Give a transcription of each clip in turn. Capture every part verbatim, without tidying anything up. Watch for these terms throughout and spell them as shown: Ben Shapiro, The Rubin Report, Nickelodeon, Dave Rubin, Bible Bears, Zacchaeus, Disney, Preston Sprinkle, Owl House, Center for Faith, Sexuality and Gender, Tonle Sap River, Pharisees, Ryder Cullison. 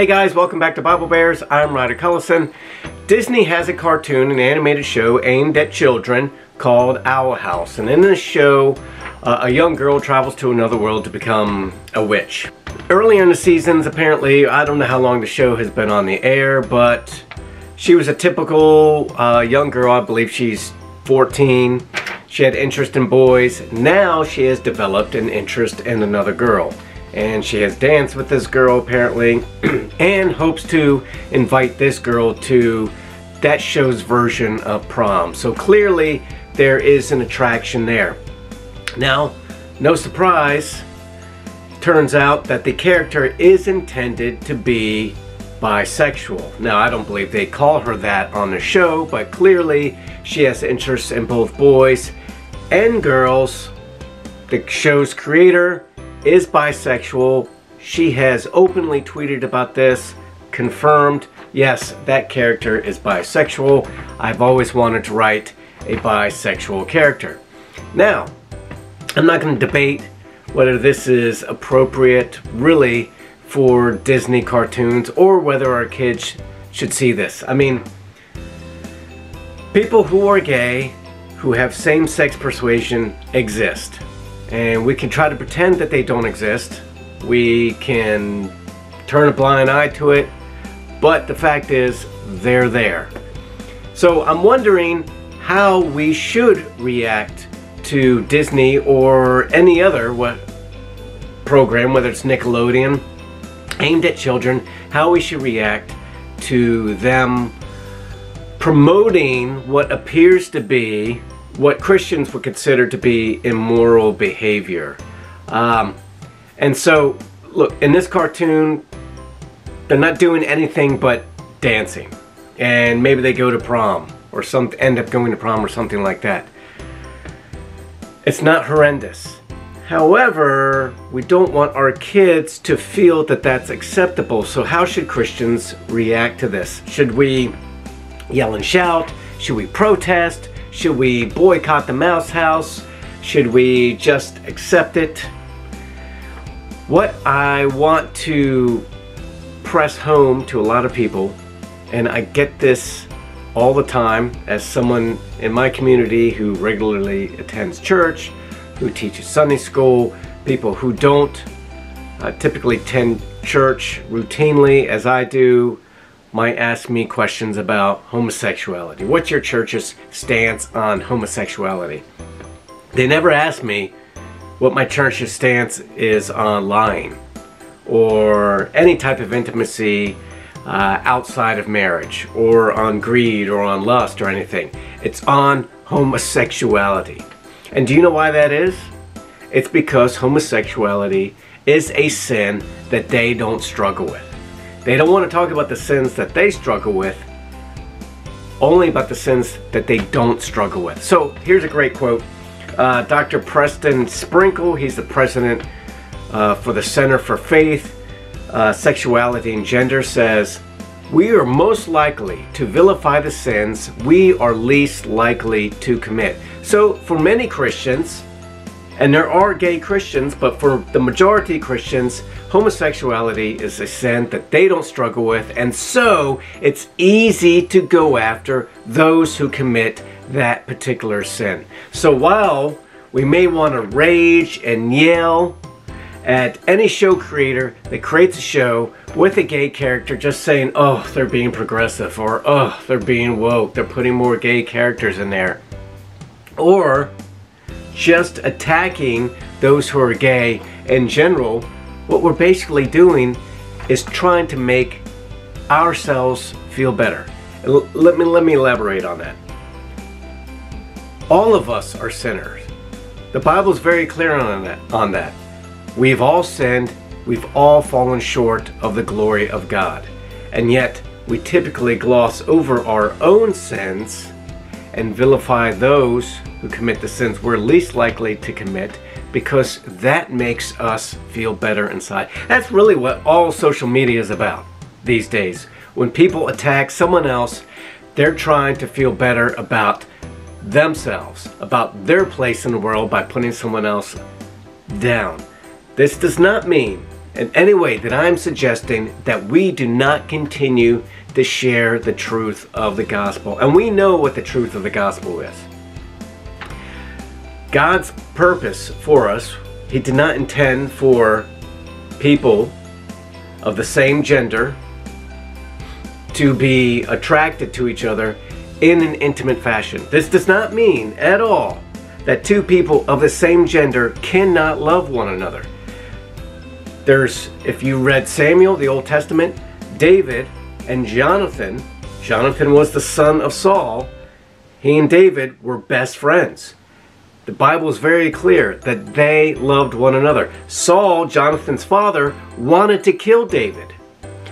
Hey guys, welcome back to Bible Bears. I'm Ryder Cullison. Disney has a cartoon, an animated show aimed at children called Owl House. And in this show, uh, a young girl travels to another world to become a witch. Earlier in the seasons, apparently, I don't know how long the show has been on the air, but she was a typical uh, young girl. I believe she's fourteen. She had interest in boys. Now she has developed an interest in another girl. And she has danced with this girl apparently and hopes to invite this girl to that show's version of prom. So clearly there is an attraction there. Now, no surprise, turns out that the character is intended to be bisexual. Now, I don't believe they call her that on the show, but clearly she has interests in both boys and girls. The show's creator is bisexual. She has openly tweeted about this, confirmed, yes, that character is bisexual. I've always wanted to write a bisexual character. Now, I'm not going to debate whether this is appropriate, really, for Disney cartoons or whether our kids should see this. I mean, people who are gay, who have same-sex persuasion, exist. And we can try to pretend that they don't exist. We can turn a blind eye to it, but the fact is they're there. So I'm wondering how we should react to Disney or any other what program, whether it's Nickelodeon, aimed at children, how we should react to them promoting what appears to be what Christians would consider to be immoral behavior. Um, and so, look, in this cartoon, they're not doing anything but dancing. And maybe they go to prom or some, end up going to prom or something like that. It's not horrendous. However, we don't want our kids to feel that that's acceptable. So how should Christians react to this? Should we yell and shout? Should we protest? Should we boycott the Mouse House? Should we just accept it? What I want to press home to a lot of people, and I get this all the time as someone in my community who regularly attends church, who teaches Sunday school, people who don't uh, typically attend church routinely as I do, might ask me questions about homosexuality. What's your church's stance on homosexuality? They never ask me what my church's stance is on lying or any type of intimacy uh, outside of marriage or on greed or on lust or anything. It's on homosexuality. And do you know why that is? It's because homosexuality is a sin that they don't struggle with. They don't want to talk about the sins that they struggle with, only about the sins that they don't struggle with. So here's a great quote. Uh, Doctor Preston Sprinkle, he's the president uh, for the Center for Faith, uh, Sexuality and Gender, says, "We are most likely to vilify the sins we are least likely to commit." So for many Christians, and there are gay Christians, but for the majority of Christians, homosexuality is a sin that they don't struggle with, and so it's easy to go after those who commit that particular sin. So while we may want to rage and yell at any show creator that creates a show with a gay character just saying, oh, they're being progressive, or oh, they're being woke, they're putting more gay characters in there, or just attacking those who are gay in general, what we're basically doing is trying to make ourselves feel better. Let me, let me elaborate on that. All of us are sinners. The Bible's very clear on that, on that. We've all sinned, we've all fallen short of the glory of God. And yet, we typically gloss over our own sins and vilify those who commit the sins we're least likely to commit because that makes us feel better inside. That's really what all social media is about these days. When people attack someone else, they're trying to feel better about themselves, about their place in the world by putting someone else down. This does not mean in any way that I'm suggesting that we do not continue to share the truth of the gospel. And we know what the truth of the gospel is. God's purpose for us, He did not intend for people of the same gender to be attracted to each other in an intimate fashion. This does not mean at all that two people of the same gender cannot love one another. There's, if you read Samuel, the Old Testament, David and Jonathan, Jonathan was the son of Saul, he and David were best friends. The Bible is very clear that they loved one another. Saul, Jonathan's father, wanted to kill David.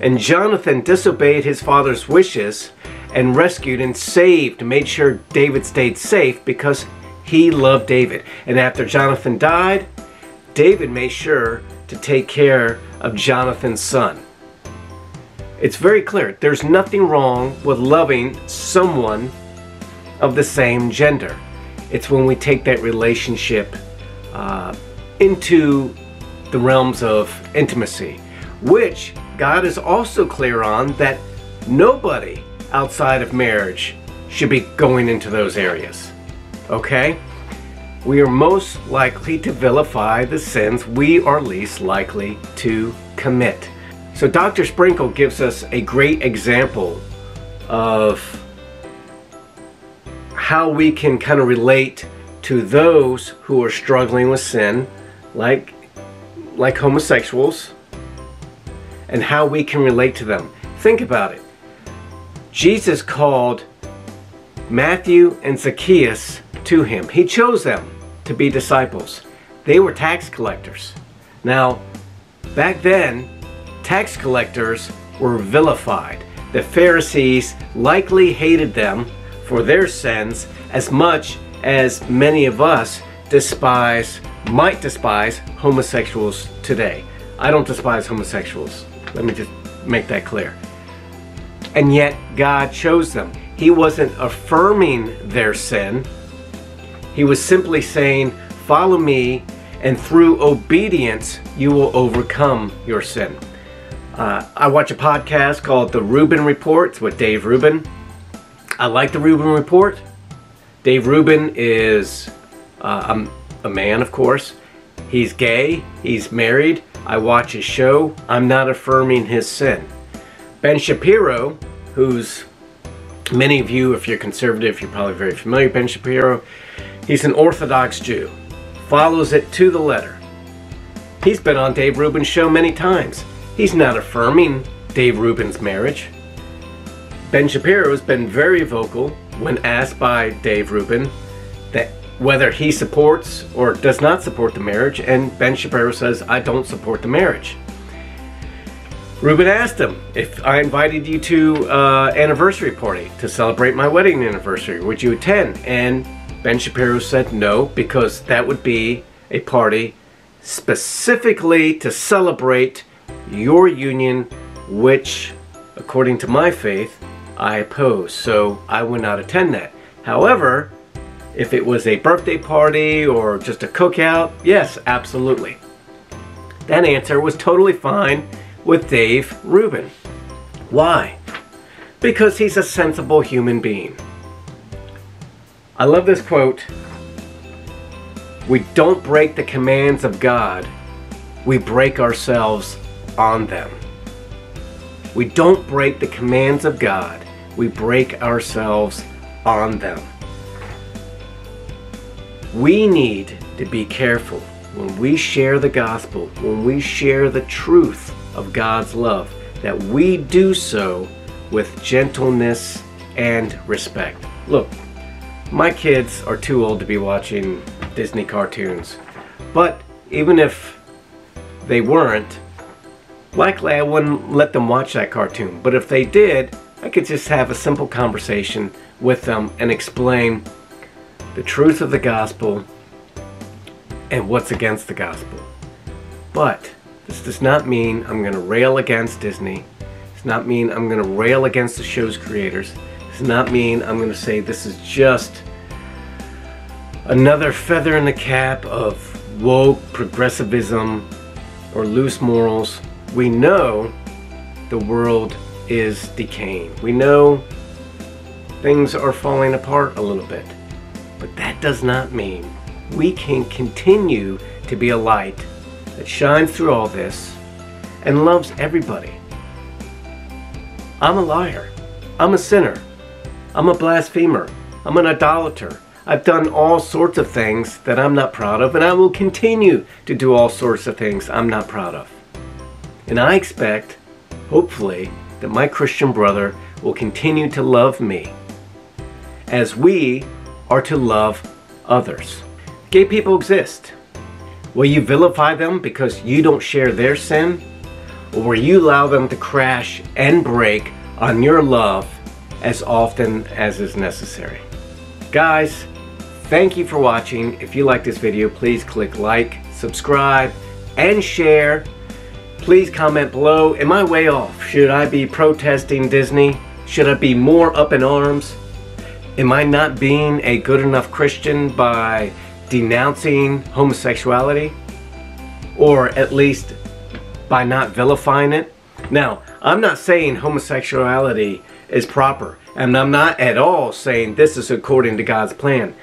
And Jonathan disobeyed his father's wishes and rescued and saved, made sure David stayed safe because he loved David. And after Jonathan died, David made sure to take care of Jonathan's son. It's very clear. There's nothing wrong with loving someone of the same gender. It's when we take that relationship uh, into the realms of intimacy, which God is also clear on that nobody outside of marriage should be going into those areas, okay? We are most likely to vilify the sins we are least likely to commit. So Doctor Sprinkle gives us a great example of how we can kind of relate to those who are struggling with sin, like, like homosexuals, and how we can relate to them. Think about it. Jesus called Matthew and Zacchaeus to Him. He chose them to be disciples. They were tax collectors. Now, back then, tax collectors were vilified. The Pharisees likely hated them for their sins as much as many of us despise, might despise homosexuals today. I don't despise homosexuals. Let me just make that clear. And yet God chose them. He wasn't affirming their sin. He was simply saying, follow me, and through obedience you will overcome your sin. Uh, I watch a podcast called The Rubin Report. It's with Dave Rubin. I like The Rubin Report. Dave Rubin is uh, a, a man, of course. He's gay. He's married. I watch his show. I'm not affirming his sin. Ben Shapiro, who's many of you, if you're conservative, you're probably very familiar with Ben Shapiro. He's an Orthodox Jew. Follows it to the letter. He's been on Dave Rubin's show many times. He's not affirming Dave Rubin's marriage. Ben Shapiro has been very vocal when asked by Dave Rubin that whether he supports or does not support the marriage, and Ben Shapiro says, I don't support the marriage. Rubin asked him, if I invited you to an anniversary party to celebrate my wedding anniversary, would you attend? And Ben Shapiro said no, because that would be a party specifically to celebrate your union, which, according to my faith, I oppose, so I would not attend that. However, if it was a birthday party or just a cookout, yes, absolutely. That answer was totally fine with Dave Rubin. Why? Because he's a sensible human being. I love this quote. We don't break the commands of God, we break ourselves on them. We don't break the commands of God, we break ourselves on them. We need to be careful when we share the gospel, when we share the truth of God's love, that we do so with gentleness and respect. Look, my kids are too old to be watching Disney cartoons, but even if they weren't, likely I wouldn't let them watch that cartoon, but if they did, I could just have a simple conversation with them and explain the truth of the gospel and what's against the gospel. But this does not mean I'm going to rail against Disney. It does not mean I'm going to rail against the show's creators. It does not mean I'm going to say this is just another feather in the cap of woke progressivism or loose morals. We know the world is decaying. We know things are falling apart a little bit. But that does not mean we can continue to be a light that shines through all this and loves everybody. I'm a liar. I'm a sinner. I'm a blasphemer. I'm an idolater. I've done all sorts of things that I'm not proud of, and I will continue to do all sorts of things I'm not proud of. And I expect, hopefully, that my Christian brother will continue to love me as we are to love others. Gay people exist. Will you vilify them because you don't share their sin? Or will you allow them to crash and break on your love as often as is necessary? Guys, thank you for watching. If you like this video, please click like, subscribe, and share. Please comment below. Am I way off? Should I be protesting Disney? Should I be more up in arms? Am I not being a good enough Christian by denouncing homosexuality? Or at least by not vilifying it? Now, I'm not saying homosexuality is proper. And I'm not at all saying this is according to God's plan.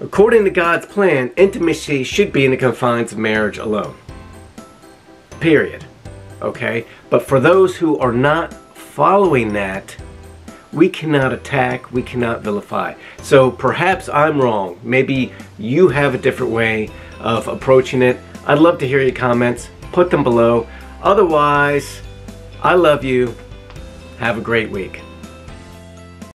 According to God's plan, intimacy should be in the confines of marriage alone. Period. Okay? But for those who are not following that, we cannot attack, we cannot vilify. So perhaps I'm wrong. Maybe you have a different way of approaching it. I'd love to hear your comments. Put them below. Otherwise, I love you. Have a great week.